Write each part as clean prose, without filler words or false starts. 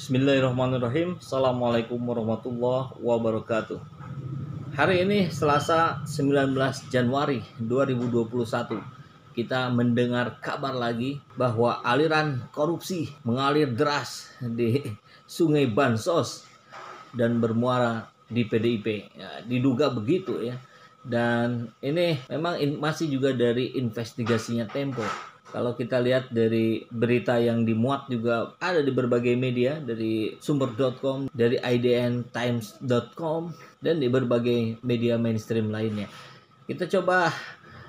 Bismillahirrahmanirrahim. Assalamualaikum warahmatullahi wabarakatuh. Hari ini Selasa 19 Januari 2021. Kita mendengar kabar lagi bahwa aliran korupsi mengalir deras di sungai Bansos dan bermuara di PDIP. Ya, diduga begitu ya. Dan ini memang masih juga dari investigasinya Tempo. Kalau kita lihat dari berita yang dimuat juga ada di berbagai media, dari sumber.com, dari idntimes.com, dan di berbagai media mainstream lainnya. Kita coba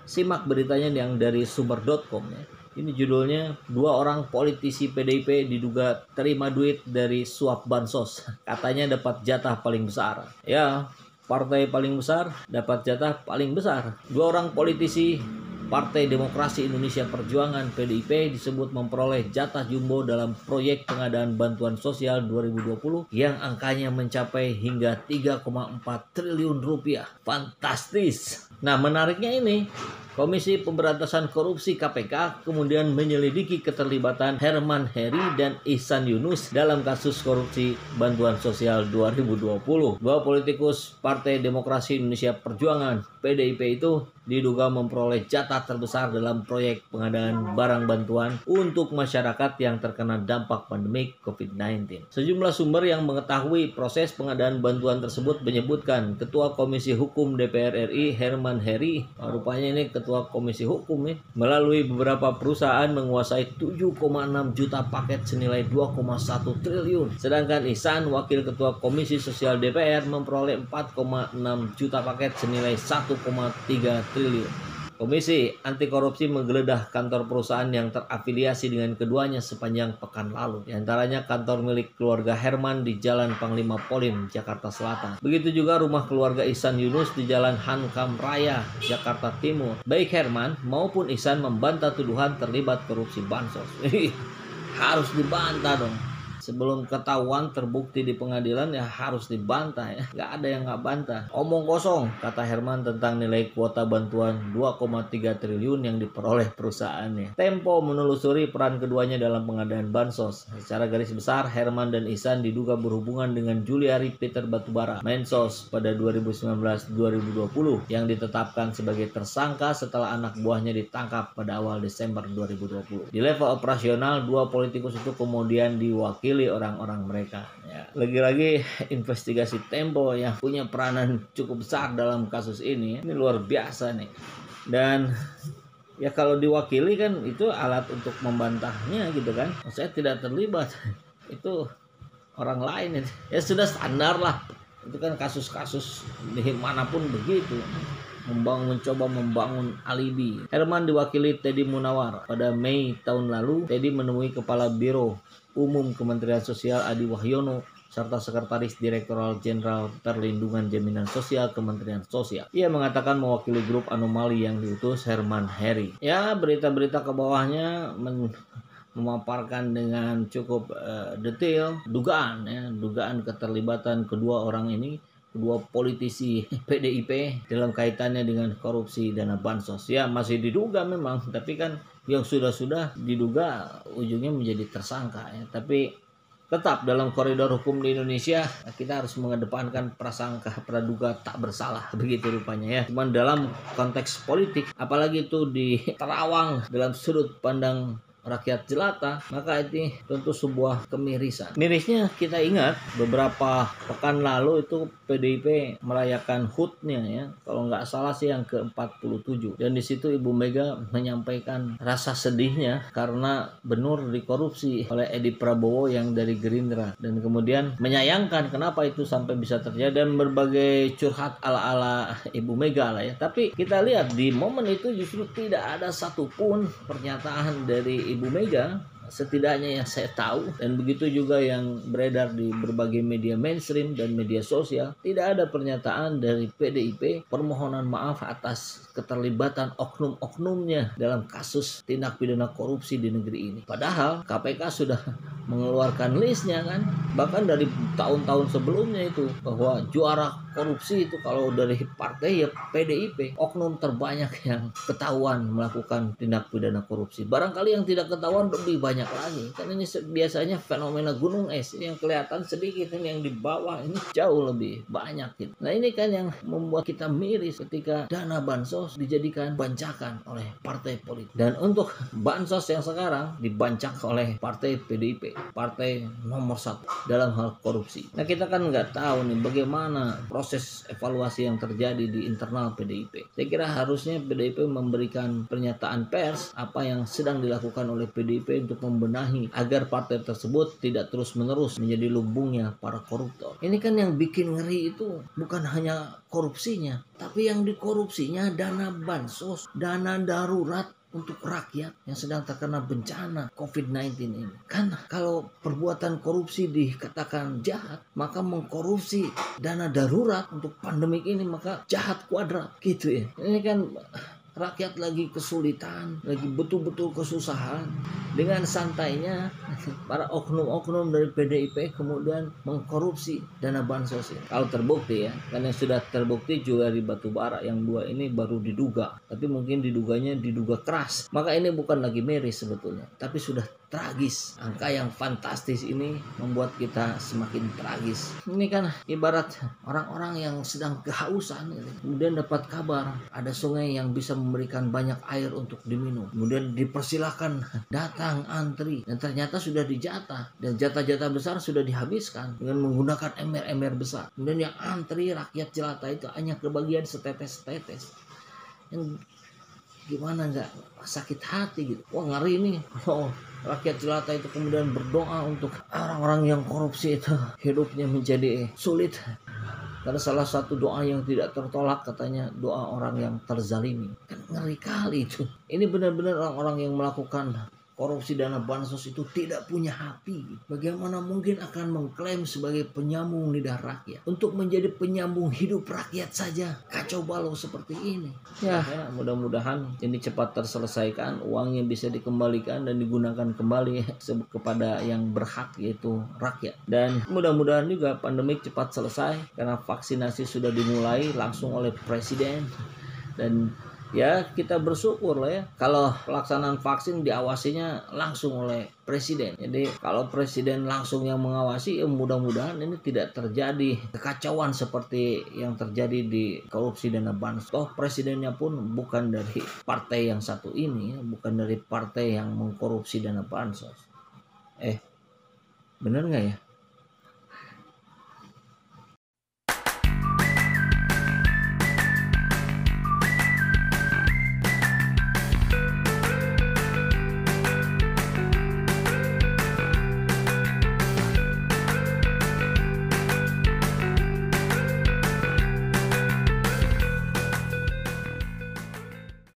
simak beritanya yang dari sumber.com ya. Ini judulnya, dua orang politisi PDIP diduga terima duit dari suap bansos. Katanya dapat jatah paling besar. Ya, partai paling besar dapat jatah paling besar. Dua orang politisi Partai Demokrasi Indonesia Perjuangan (PDIP) disebut memperoleh jatah jumbo dalam proyek pengadaan bantuan sosial 2020 yang angkanya mencapai hingga 3,4 triliun rupiah. Fantastis. Nah, menariknya ini, Komisi Pemberantasan Korupsi KPK kemudian menyelidiki keterlibatan Herman Hery dan Ihsan Yunus dalam kasus korupsi bantuan sosial 2020. Dua politikus Partai Demokrasi Indonesia Perjuangan (PDIP) itu diduga memperoleh jatah terbesar dalam proyek pengadaan barang bantuan untuk masyarakat yang terkena dampak pandemi COVID-19. Sejumlah sumber yang mengetahui proses pengadaan bantuan tersebut menyebutkan Ketua Komisi Hukum DPR RI Herman Hery, rupanya ini Ketua Komisi Hukum ya, melalui beberapa perusahaan menguasai 7,6 juta paket senilai 2,1 triliun. Sedangkan Ihsan, Wakil Ketua Komisi Sosial DPR, memperoleh 4,6 juta paket senilai 1,3 triliun. Komisi Anti Korupsi menggeledah kantor perusahaan yang terafiliasi dengan keduanya sepanjang pekan lalu. Di antaranya kantor milik keluarga Herman di Jalan Panglima Polim, Jakarta Selatan. Begitu juga rumah keluarga Ihsan Yunus di Jalan Hankam Raya, Jakarta Timur. Baik Herman maupun Ihsan membantah tuduhan terlibat korupsi bansos. Harus dibantah dong. Sebelum ketahuan terbukti di pengadilan ya harus dibantah ya. Gak ada yang gak bantah. Omong kosong, kata Herman tentang nilai kuota bantuan 2,3 triliun yang diperoleh perusahaannya. Tempo menelusuri peran keduanya dalam pengadaan bansos. Secara garis besar, Herman dan Ihsan diduga berhubungan dengan Juliari Peter Batubara, Mensos, pada 2019-2020 yang ditetapkan sebagai tersangka setelah anak buahnya ditangkap pada awal Desember 2020. Di level operasional, dua politikus itu kemudian diwakili orang-orang mereka ya. Lagi-lagi investigasi Tempo yang punya peranan cukup besar dalam kasus ini. Ini luar biasa nih. Dan ya kalau diwakili kan itu alat untuk membantahnya gitu kan. Saya tidak terlibat, itu orang lain. Ya sudah standar lah. Itu kan kasus-kasus dimanapun begitu. Mencoba membangun alibi. Herman diwakili Tedi Munawar. Pada Mei tahun lalu, Tedi menemui Kepala Biro Umum Kementerian Sosial Adi Wahyono serta Sekretaris Direktoral Jenderal Perlindungan Jaminan Sosial Kementerian Sosial. Ia mengatakan mewakili grup anomali yang diutus Herman Hery. Ya, berita-berita ke bawahnya memaparkan dengan cukup detail dugaan keterlibatan kedua orang ini, kedua politisi PDIP dalam kaitannya dengan korupsi dana bansos. Ya, masih diduga memang, tapi kan yang sudah-sudah diduga ujungnya menjadi tersangka ya. Tapi tetap dalam koridor hukum di Indonesia kita harus mengedepankan prasangka praduga tak bersalah, begitu rupanya ya. Cuman dalam konteks politik, apalagi itu diterawang dalam sudut pandang rakyat jelata, maka ini tentu sebuah kemirisan. Mirisnya kita ingat beberapa pekan lalu itu PDIP merayakan HUT-nya ya, kalau nggak salah sih yang ke-47, dan di situ Ibu Mega menyampaikan rasa sedihnya karena benur dikorupsi oleh Edi Prabowo yang dari Gerindra, dan kemudian menyayangkan kenapa itu sampai bisa terjadi dan berbagai curhat ala-ala Ibu Mega lah ya. Tapi kita lihat di momen itu justru tidak ada satupun pernyataan dari Ibu Mega, setidaknya yang saya tahu, dan begitu juga yang beredar di berbagai media mainstream dan media sosial. Tidak ada pernyataan dari PDIP permohonan maaf atas keterlibatan oknum-oknumnya dalam kasus tindak pidana korupsi di negeri ini. Padahal KPK sudah mengeluarkan listnya kan, bahkan dari tahun-tahun sebelumnya itu, bahwa juara korupsi itu kalau dari partai ya PDIP, oknum terbanyak yang ketahuan melakukan tindak pidana korupsi. Barangkali yang tidak ketahuan lebih banyak lagi, karena ini biasanya fenomena gunung es, yang kelihatan sedikit, yang di bawah ini jauh lebih banyak gitu. Nah ini kan yang membuat kita miris ketika dana bansos dijadikan bancakan oleh partai politik. Dan untuk bansos yang sekarang dibancak oleh partai PDIP, partai nomor satu dalam hal korupsi. Nah kita kan nggak tahu nih bagaimana proses evaluasi yang terjadi di internal PDIP. Saya kira harusnya PDIP memberikan pernyataan pers apa yang sedang dilakukan oleh PDIP untuk membenahi agar partai tersebut tidak terus-menerus menjadi lumbungnya para koruptor. Ini kan yang bikin ngeri itu bukan hanya korupsinya, tapi yang dikorupsinya dana bansos, dana darurat untuk rakyat yang sedang terkena bencana COVID-19 ini. Kan kalau perbuatan korupsi dikatakan jahat, maka mengkorupsi dana darurat untuk pandemik ini maka jahat kuadrat gitu ya. Ini kan rakyat lagi kesulitan, lagi betul-betul kesusahan. Dengan santainya para oknum-oknum dari PDIP kemudian mengkorupsi dana bansos ini. Kalau terbukti ya, karena sudah terbukti Juliari Batubara yang dua ini baru diduga, tapi mungkin diduganya diduga keras. Maka ini bukan lagi miris sebetulnya, tapi sudah tragis. Angka yang fantastis ini membuat kita semakin tragis. Ini kan ibarat orang-orang yang sedang kehausan gitu. Kemudian dapat kabar ada sungai yang bisa memberikan banyak air untuk diminum, kemudian dipersilahkan datang antri, dan ternyata sudah dijatah, dan jatah-jatah besar sudah dihabiskan dengan menggunakan ember-ember besar. Kemudian yang antri rakyat jelata itu hanya kebagian setetes-tetes. Yang gimana nggak sakit hati gitu. Wah ngeri nih. Rakyat jelata itu kemudian berdoa untuk orang-orang yang korupsi itu hidupnya menjadi sulit. Karena salah satu doa yang tidak tertolak katanya doa orang yang terzalimi. Kan ngeri kali itu. Ini benar-benar orang-orang yang melakukan korupsi dana bansos itu tidak punya hati. Bagaimana mungkin akan mengklaim sebagai penyambung lidah rakyat, untuk menjadi penyambung hidup rakyat saja kacau balau seperti ini. Ya mudah-mudahan ini cepat terselesaikan, uangnya bisa dikembalikan dan digunakan kembali kepada yang berhak yaitu rakyat. Dan mudah-mudahan juga pandemik cepat selesai, karena vaksinasi sudah dimulai langsung oleh presiden. Dan ya kita bersyukur lah ya kalau pelaksanaan vaksin diawasinya langsung oleh presiden. Jadi kalau presiden langsung yang mengawasi, ya mudah-mudahan ini tidak terjadi kekacauan seperti yang terjadi di korupsi dana bansos. Toh presidennya pun bukan dari partai yang satu ini, bukan dari partai yang mengkorupsi dana bansos. Bener nggak ya?